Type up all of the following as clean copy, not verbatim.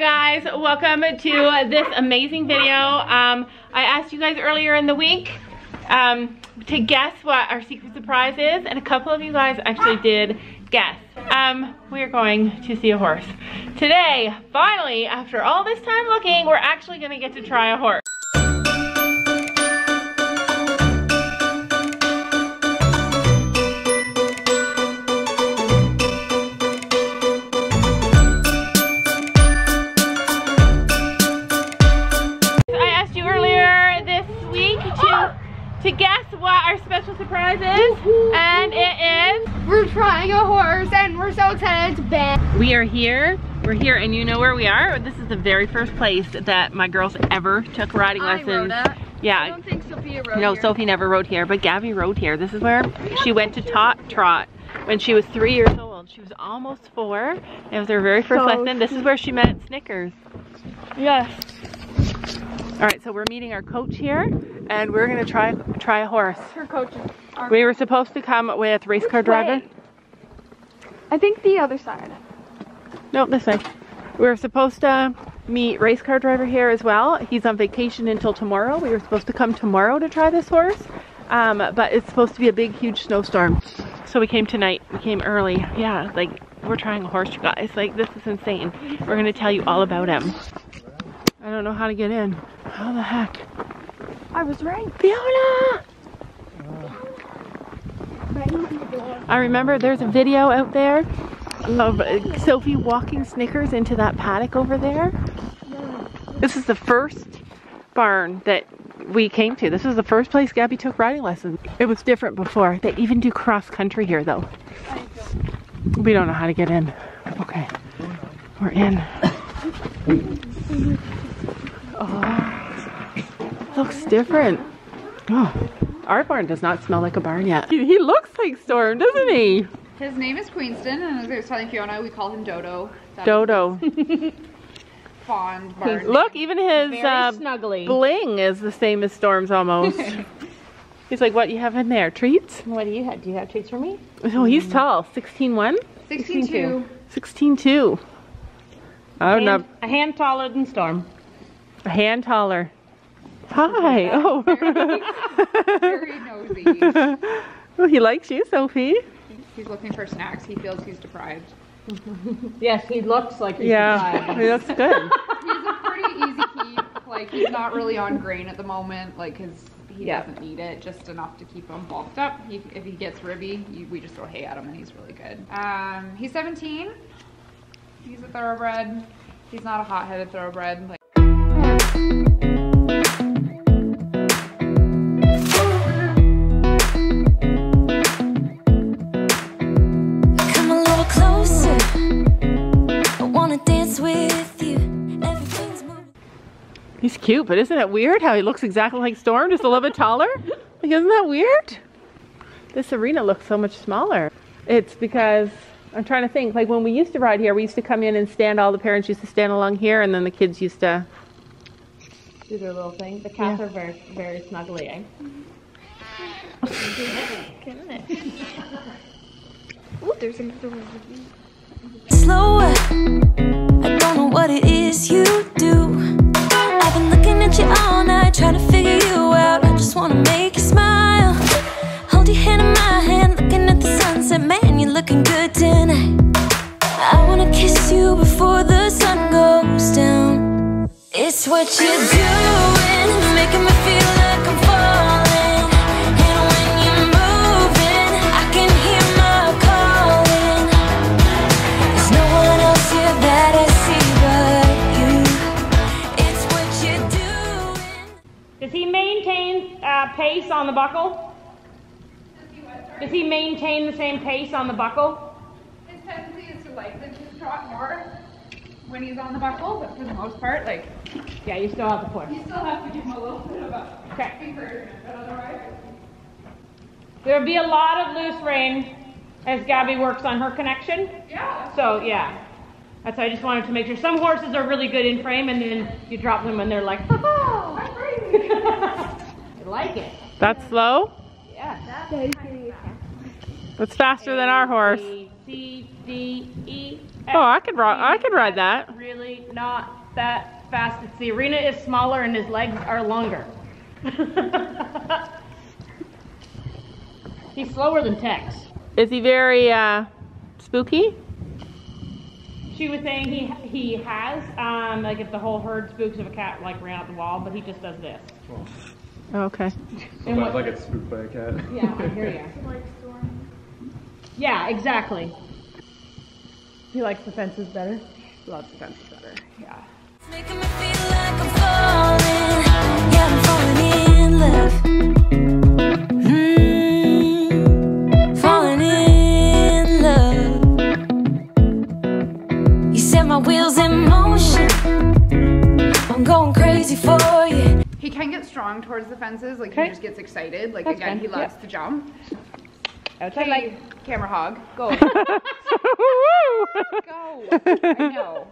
Hi guys, welcome to this amazing video. I asked you guys earlier in the week to guess what our secret surprise is, and a couple of you guys actually did guess. We are going to see a horse. Today, finally, after all this time looking, we're actually gonna get to try a horse. To guess what our special surprise is, and it is... We're trying a horse, and we're so excited to bet. We are here, and you know where we are. This is the very first place that my girls ever took riding lessons. Yeah. I don't think Sophia rode here. Sophie never rode here, but Gabby rode here. This is where she went to Tot Trot when she was 3 years old. She was almost 4. It was her very first lesson. This is where she met Snickers. Yes. All right, so we're meeting our coach here, and we're gonna try a horse. Her coach is our... We were supposed to come with race car driver. I think the other side. Nope, this way. We were supposed to meet race car driver here as well. He's on vacation until tomorrow. We were supposed to come tomorrow to try this horse, but it's supposed to be a big, huge snowstorm. So we came tonight. We came early. Yeah, like we're trying a horse, you guys. Like this is insane. We're gonna tell you all about him. I don't know how to get in. How the heck? I was right. Fiona! I remember there's a video out there of Sophie walking Snickers into that paddock over there. This is the first barn that we came to. This is the first place Gabby took riding lessons. It was different before. They even do cross country here though. We don't know how to get in. Okay. We're in. Oh, looks different. Oh, our barn does not smell like a barn yet. He looks like Storm, doesn't he? His name is Queenston, and as I was telling Fiona, we call him Dodo. Dodo. Fond barn. Look, even his bling is the same as Storm's almost. He's like, what do you have in there? Treats? What do you have? Do you have treats for me? Oh, he's tall. 16'1"? 16'2". 16'2". A hand taller than Storm. A hand taller. Hi. Oh. Very nosy. Oh, he likes you, Sophie. He's looking for snacks. He feels he's deprived. Yes, he looks like he's deprived. He looks good. He's a pretty easy keep. Like, he's not really on grain at the moment. Like, he doesn't need it. Just enough to keep him bulked up. If he gets ribby, we just throw hay at him and he's really good. He's 17. He's a thoroughbred. He's not a hot-headed thoroughbred. Like, he's cute, but isn't it weird how he looks exactly like Storm, just a little bit taller? Like, isn't that weird? This arena looks so much smaller. It's because, I'm trying to think, like when we used to ride here, we used to come in and stand, all the parents used to stand along here, and then the kids used to do their little thing. The cats are very, very snuggly, eh? Oh, there's another one. Slower, I don't know what it is you do. I've been looking at you all night, trying to figure you out. I just want to make you smile. Hold your hand in my hand, looking at the sunset. Man, you're looking good tonight. I want to kiss you before the sun goes down. It's what you're doing, making me feel like I'm falling. And when you're moving, I can hear my calling. There's no one else here that I see but you. It's what you're doing. Does he maintain pace on the buckle? Does he maintain the same pace on the buckle? His tendency is to like the trot more when he's on the buckle, but for the most part, like... Yeah, you still have to push. You still have to give him a little bit of a finger, but otherwise... There'll be a lot of loose rein as Gabby works on her connection. Yeah. So, yeah. That's why I just wanted to make sure. Some horses are really good in frame, and then you drop them and they're like, oh, I'm crazy. I like it. That's slow? Yeah, that's kind of fast. That's faster than our horse. A, B, C, D, E, Oh, I could ride that. Really not that fast. It's the arena is smaller and his legs are longer. He's slower than Tex. Is he very spooky? She was saying he has, like if the whole herd spooks if a cat like ran out the wall, but he just does this. Oh, okay. Sometimes I get spooked by a cat. Yeah, I hear you. Like Storm. Yeah, exactly. He likes the fences better. Loves the fences better, yeah. It's making me feel like I'm falling. Yeah, I'm falling in love. Falling in love. You set my wheels in motion. I'm going crazy for you. He can get strong towards the fences, like he just gets excited. Like again, he loves to jump. Okay, like camera hog, go. Go. I know.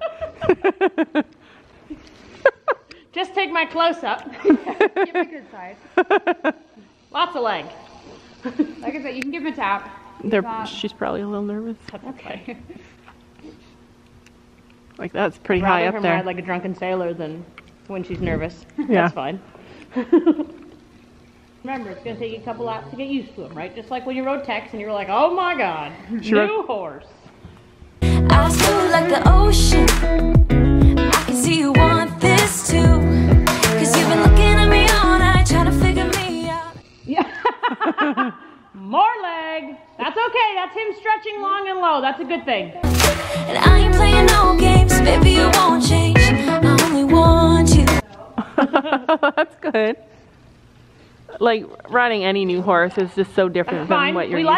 Just take my close-up. Give him a good side. Lots of leg. Like I said, you can give him a tap. She's probably a little nervous. Okay. Like that's pretty high up there. Ride like a drunken sailor than when she's nervous. Yeah. That's fine. Remember, it's going to take you a couple laps to get used to him, right? Just like when you rode Tex and you were like, oh my god, new horse. I feel like the ocean. I can see you want this too. Cause you've been looking at me all night trying to figure me out. Yeah. More leg. That's okay. That's him stretching long and low. That's a good thing. And I ain't playing no games. Baby, you won't change. I only want you. That's good. Like, riding any new horse is just so different than what you're used to.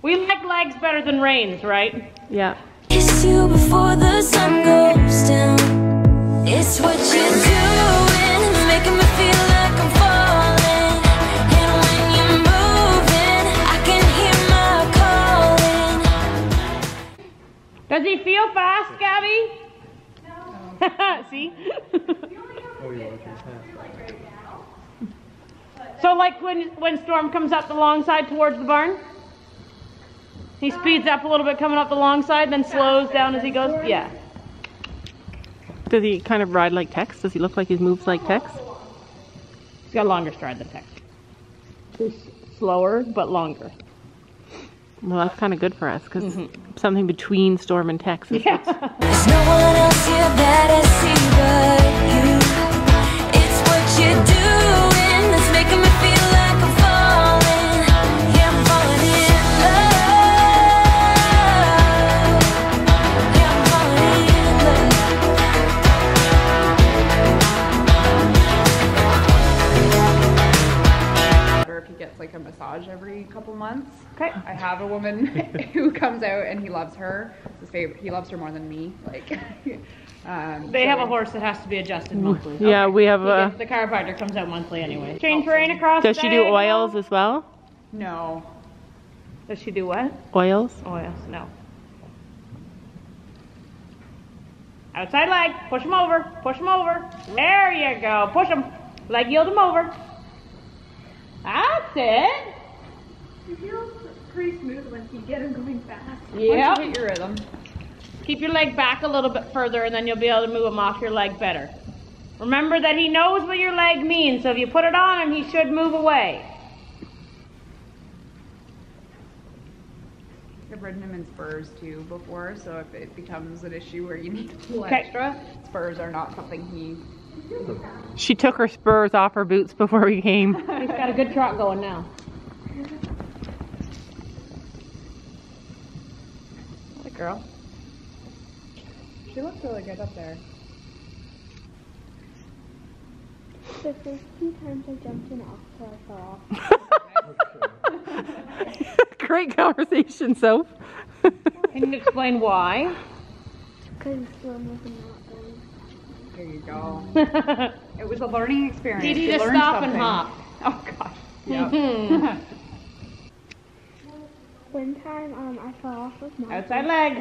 We like legs better than reins, right? Yeah. Kiss you before the sun goes down. It's what you're doing, making me feel like I'm falling. And when you're moving, I can hear my calling. Does he feel fast, Gabby? No. See? Oh, you like right now. So like when Storm comes up the long side towards the barn? He speeds up a little bit coming up the long side, then slows down as he goes. Yeah. Does he kind of ride like Tex? Does he look like he moves like Tex? He's got a longer stride than Tex. He's slower, but longer. Well, that's kind of good for us, because something between Storm and Tex. Yeah. There's no one else here that I see but you. It's what you're doing that's making me feel like I'm falling. Yeah, I'm falling in love. Like a massage every couple months. Okay. I have a woman who comes out and he loves her. It's his favorite. He loves her more than me. Like, they have a horse that has to be adjusted monthly. Yeah, okay. We have the chiropractor comes out monthly anyway. Change rain across. Does she do oils as well? No. Does she do what? Oils. Oils. No. Outside leg. Push him over. Push him over. There you go. Push him. Leg yield him over. That's it. He feels pretty smooth once you get him going fast. Yeah. Once you hit your rhythm. Keep your leg back a little bit further and then you'll be able to move him off your leg better. Remember that he knows what your leg means, so if you put it on him, he should move away. I've ridden him in spurs too before, so if it becomes an issue where you need a little extra, spurs are not something he... She took her spurs off her boots before we came. He's got a good trot going now. Good girl. She looks really good up there. The first few times I jumped in off till I fell off. Great conversation, Soph. Can you explain why? Because Storm wasn't out. There you go. It was a learning experience. Did he just stop and hop? Oh gosh. Yep. One time I fell off with my outside leg.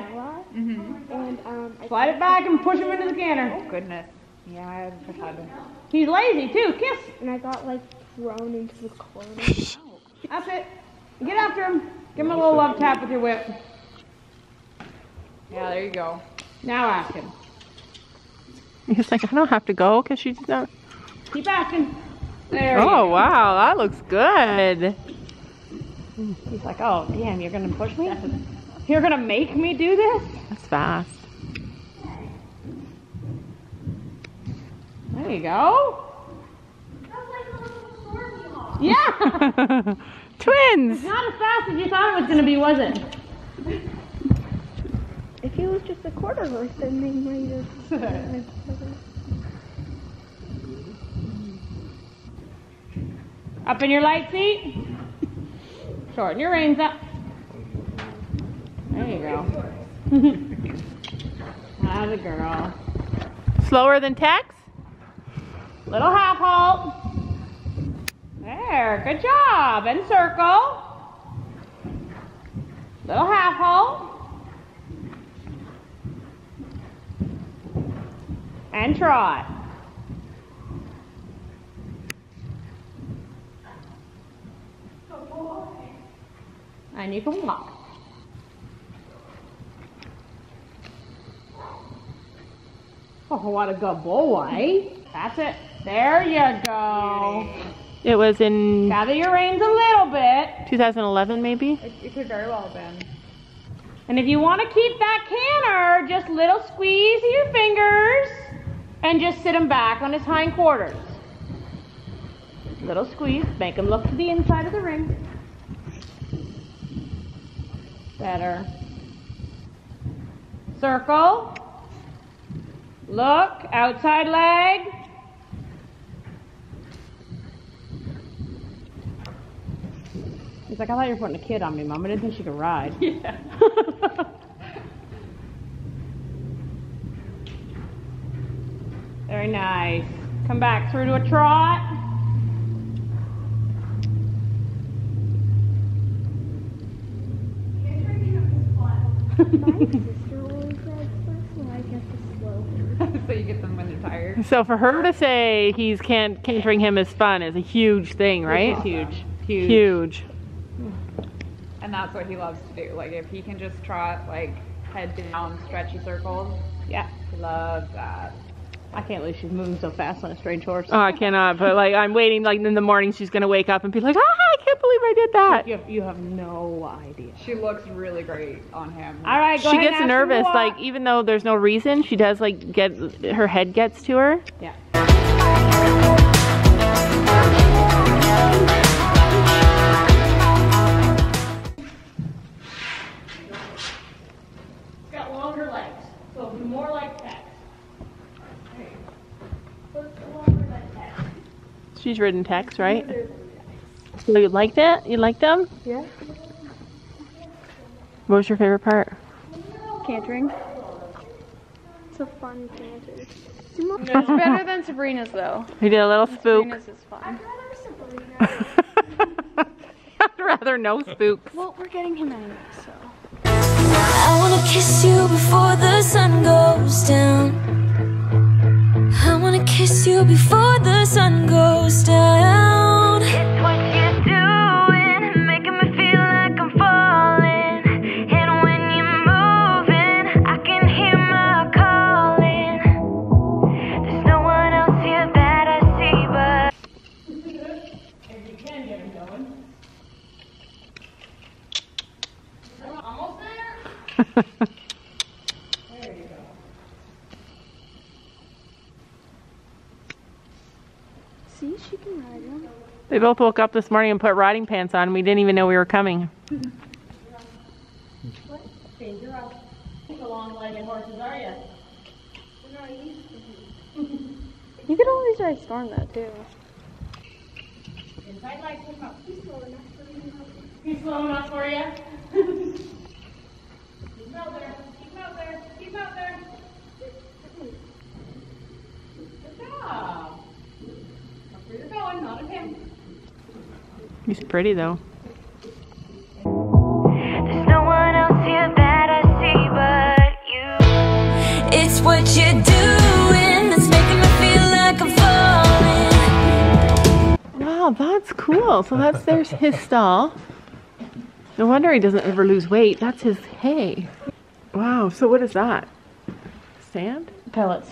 And slide it back and push him into the canter. Oh goodness. Yeah, I haven't pushed him. He's lazy too. Kiss. And I got like thrown into the corner. That's it. Get after him. Give him a little love tap with your whip. Yeah, there you go. Now acting. He's like, I don't have to go because she's not. Keep acting. There. Oh, wow, that looks good. He's like, oh, damn, you're going to push me? You're going to make me do this? That's fast. There you go. That's like a little stormy. Yeah. Twins. It's not as fast as you thought it was going to be, was it? If you was just a quarter of a sending later. Up in your light seat. Shorten your reins up. There you go. How's a girl. Slower than Tex? Little half halt. There, good job. And circle. Little half halt. And trot. Good boy. And you can walk. Oh, what a good boy. That's it. There you go. It was in... Gather your reins a little bit. 2011, maybe? It could very well have been. And if you want to keep that canter, just little squeeze of your fingers and just sit him back on his hind quarters. Little squeeze. Make him look to the inside of the ring. Better. Circle. Look. Outside leg. He's like, I thought you were putting a kid on me, Mom. I didn't think she could ride. Yeah. Very nice. Come back through to a trot. My sister always rides first, so I get to slow her. So you get them when they're tired. So for her to say he's cantering him is fun is a huge thing, right? It's huge. Huge. Huge. And that's what he loves to do. Like, if he can just trot, like, head down, stretchy circles. Yeah. He loves that. I can't believe she's moving so fast on a strange horse. Oh, I cannot. But, like, I'm waiting. Like, in the morning, she's going to wake up and be like, ah, I can't believe I did that. You have no idea. She looks really great on him. All right, go ahead. She gets nervous. Like, even though there's no reason, she does, like, her head gets to her. Yeah. She's ridden Tex, right? So you liked it? You liked them? Yeah. What was your favorite part? Cantering. It's a fun canter. It's better than Sabrina's though. You did a little spook. Sabrina's is fun. I'd rather Sabrina. I'd rather no spooks. Well, we're getting him anyway, so. I wanna kiss you before the sun goes down. I wanna kiss you before the sun goes down. It's what you're doing, making me feel like I'm falling. And when you're moving, I can hear my calling. There's no one else here that I see but. If you can get it going. Almost there? We both woke up this morning and put riding pants on. We didn't even know we were coming. What? You're up. How long-legged horses are you? We're not used to you. You could always ride Storm, though, too. Inside leg, push up. He's slow enough for you. He's slow enough for you? He's out there. He's out there. He's out there. Good job. Up where you're going, not at him. He's pretty though. There's no one else here that I see but you. It's what you're doing that's making me feel like I'm falling. Wow, that's cool. So there's his stall. No wonder he doesn't ever lose weight. That's his hay. Wow, so what is that? Sand? Pellets.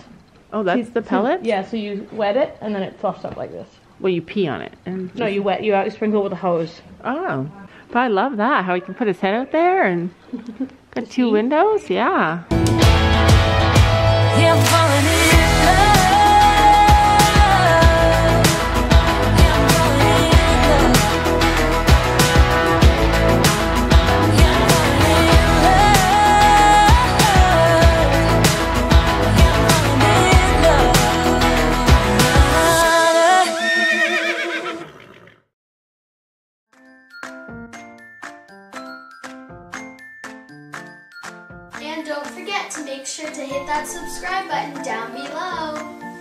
Oh, that's the pellets? So, yeah, so you wet it and then it fluffs up like this. Well, you pee on it. And no, you sprinkle with a hose. Oh, but I love that, how he can put his head out there and got two windows, yeah. And don't forget to make sure to hit that subscribe button down below.